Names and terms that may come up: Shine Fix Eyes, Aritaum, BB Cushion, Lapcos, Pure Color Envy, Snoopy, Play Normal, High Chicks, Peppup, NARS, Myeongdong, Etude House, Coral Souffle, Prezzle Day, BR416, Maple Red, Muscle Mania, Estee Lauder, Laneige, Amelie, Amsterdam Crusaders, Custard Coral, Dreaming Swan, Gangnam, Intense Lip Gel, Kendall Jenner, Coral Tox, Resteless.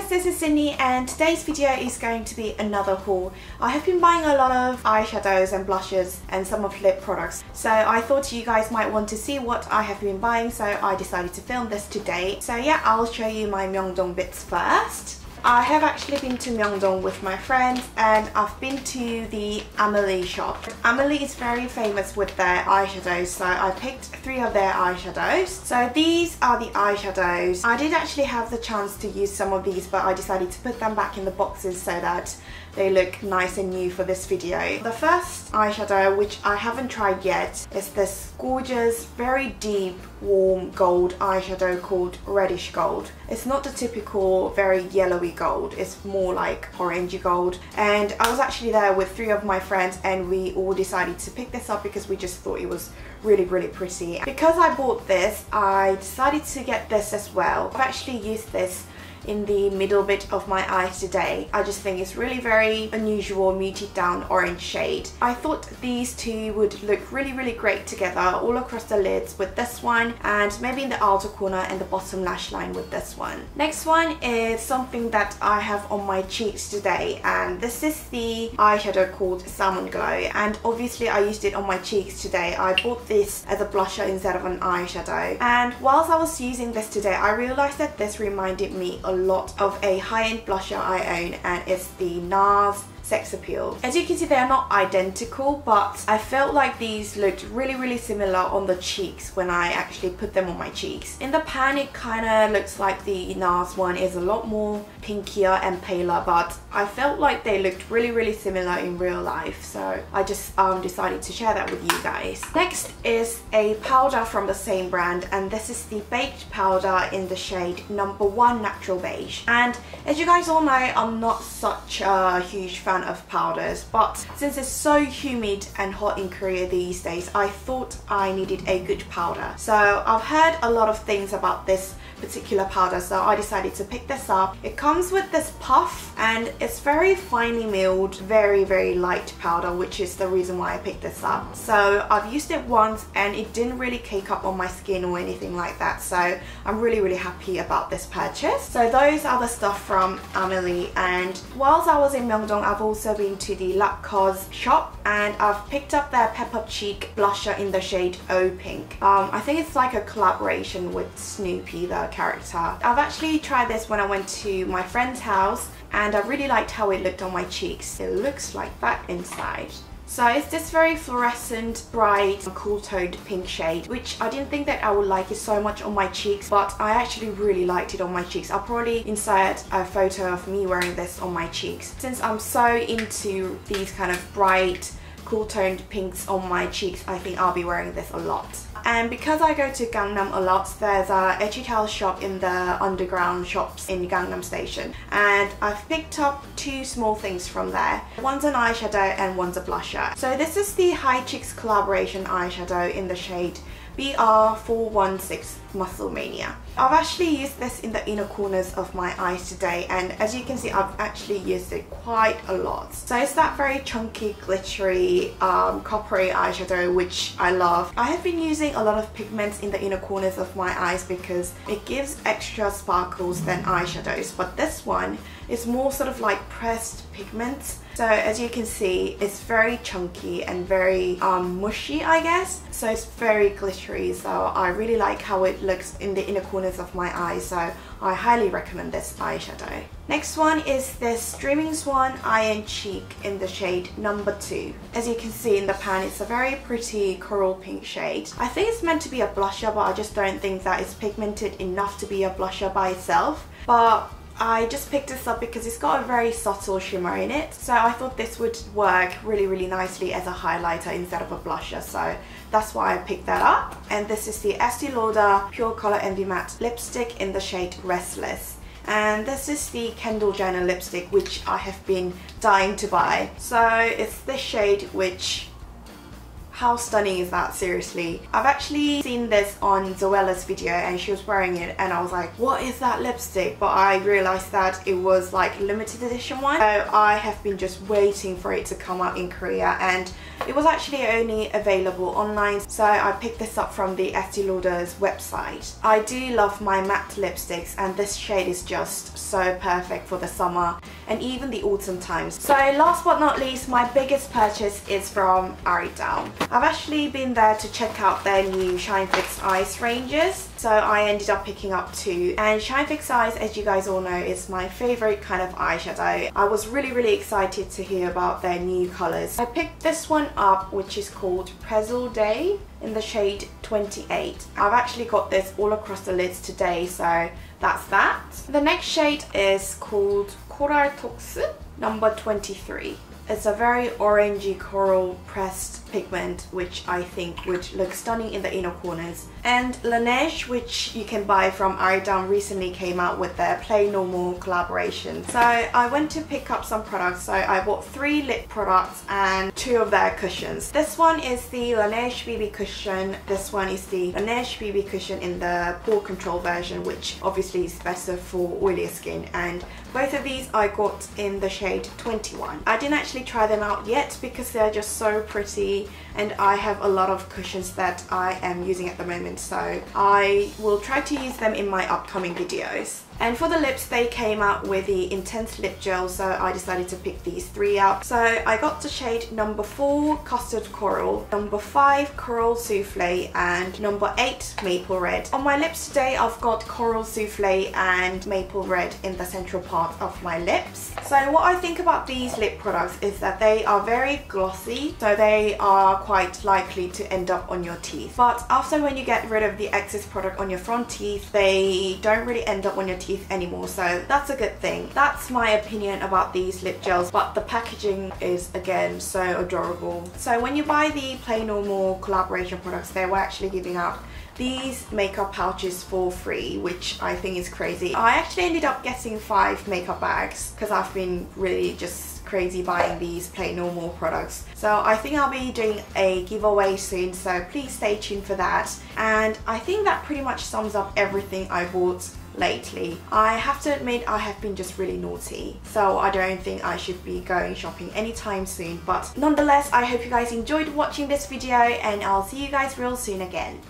guys, this is Sydney and today's video is going to be another haul. I have been buying a lot of eyeshadows and blushes and some of lip products, so I thought you guys might want to see what I have been buying, so I decided to film this today. So yeah, I'll show you my Myeongdong bits first. I have actually been to Myeongdong with my friends and I've been to the Amelie shop. Amelie is very famous with their eyeshadows, so I picked three of their eyeshadows. So these are the eyeshadows. I did actually have the chance to use some of these, but I decided to put them back in the boxes so that they look nice and new for this video. The first eyeshadow, which I haven't tried yet, is this gorgeous, very deep, warm gold eyeshadow called Reddish Gold. It's not the typical very yellowy gold, it's more like orangey gold. And I was actually there with three of my friends and we all decided to pick this up because we just thought it was really, really pretty. Because I bought this, I decided to get this as well. I've actually used this in the middle bit of my eye today. I just think it's really very unusual muted down orange shade. I thought these two would look really, really great together, all across the lids with this one and maybe in the outer corner and the bottom lash line with this one. Next one is something that I have on my cheeks today, and this is the eyeshadow called Salmon Glow, and obviously I used it on my cheeks today. I bought this as a blusher instead of an eyeshadow, and whilst I was using this today I realised that this reminded me a lot of a high-end blusher I own, and it's the NARS Sex Appeal. As you can see, they are not identical, but I felt like these looked really, really similar on the cheeks when I actually put them on my cheeks. In the pan it kind of looks like the NARS one is a lot more pinkier and paler, but I felt like they looked really, really similar in real life, so I just decided to share that with you guys. Next is a powder from the same brand, and this is the Baked Powder in the shade #1 Natural Beige. And as you guys all know, I'm not such a huge fan of powders, but since it's so humid and hot in Korea these days, I thought I needed a good powder. So I've heard a lot of things about this particular powder, so I decided to pick this up. It comes with this puff and it's very finely milled, very, very light powder, which is the reason why I picked this up. So I've used it once and it didn't really cake up on my skin or anything like that, so I'm really, really happy about this purchase. So those are the stuff from Amelie, and whilst I was in Myeongdong I've also been to the Lapcos shop and I've picked up their Peppup Cheek blusher in the shade O Pink. I think it's like a collaboration with Snoopy, the character. I've actually tried this when I went to my friend's house and I really liked how it looked on my cheeks. It looks like that inside. So it's this very fluorescent, bright, cool-toned pink shade, which I didn't think that I would like it so much on my cheeks, but I actually really liked it on my cheeks. I'll probably insert a photo of me wearing this on my cheeks. Since I'm so into these kind of bright, cool-toned pinks on my cheeks, I think I'll be wearing this a lot. And because I go to Gangnam a lot, there's a Etude House shop in the underground shops in Gangnam Station, and I've picked up two small things from there. One's an eyeshadow and one's a blusher. So this is the High Chicks collaboration eyeshadow in the shade BR416 Muscle Mania. I've actually used this in the inner corners of my eyes today, and as you can see I've actually used it quite a lot. So it's that very chunky, glittery, coppery eyeshadow which I love. I have been using a lot of pigments in the inner corners of my eyes because it gives extra sparkles than eyeshadows, but this one is more sort of like pressed pigments. So as you can see, it's very chunky and very mushy, I guess. So it's very glittery, so I really like how it looks in the inner corners of my eyes, so I highly recommend this eyeshadow. Next one is this Dreaming Swan Eye and Cheek in the shade #2. As you can see in the pan, it's a very pretty coral pink shade. I think it's meant to be a blusher, but I just don't think that it's pigmented enough to be a blusher by itself. But I just picked this up because it's got a very subtle shimmer in it, so I thought this would work really, really nicely as a highlighter instead of a blusher, so that's why I picked that up. And this is the Estee Lauder Pure Color Envy Matte Lipstick in the shade Resteless, and this is the Kendall Jenner lipstick which I have been dying to buy. So it's this shade, which, how stunning is that, seriously? I've actually seen this on Zoella's video and she was wearing it and I was like, what is that lipstick? But I realised that it was like limited edition one. So I have been just waiting for it to come out in Korea, and It was actually only available online, so I picked this up from the Estee Lauder's website. I do love my matte lipsticks, and this shade is just so perfect for the summer and even the autumn times. So last but not least, my biggest purchase is from Aritaum. I've actually been there to check out their new Shine Fix Eyes ranges, so I ended up picking up two. And Shine Fix Eyes, as you guys all know, is my favourite kind of eyeshadow. I was really excited to hear about their new colours. I picked this one up, which is called Prezzle Day, in the shade 28. I've actually got this all across the lids today, so that's that. The next shade is called Coral Tox, number 23. It's a very orangey coral pressed pigment, which I think would look stunning in the inner corners. And Laneige, which you can buy from Aritaum, recently came out with their Play Normal collaboration. So I went to pick up some products, so I bought three lip products and two of their cushions. This one is the Laneige BB Cushion. This one is the Laneige BB Cushion in the pore control version, which obviously is better for oilier skin. And both of these I got in the shade 21. I didn't actually try them out yet because they're just so pretty, and I have a lot of cushions that I am using at the moment, so I will try to use them in my upcoming videos. And for the lips, they came out with the Intense Lip Gel, so I decided to pick these three up. So I got the shade number 4 Custard Coral, number 5 Coral Souffle, and number 8 Maple Red. On my lips today, I've got Coral Souffle and Maple Red in the central part of my lips. So what I think about these lip products is that they are very glossy, so they are quite likely to end up on your teeth. But after, when you get rid of the excess product on your front teeth, they don't really end up on your teeth anymore, so that's a good thing. That's my opinion about these lip gels, but the packaging is again so adorable. So when you buy the Play Normal collaboration products, they were actually giving out these makeup pouches for free, which I think is crazy. I actually ended up getting 5 makeup bags because I've been really just crazy buying these Play Normal products. So I think I'll be doing a giveaway soon, so please stay tuned for that. And I think that pretty much sums up everything I bought lately. I have to admit, I have been just really naughty, so I don't think I should be going shopping anytime soon. But nonetheless, I hope you guys enjoyed watching this video, and I'll see you guys real soon again.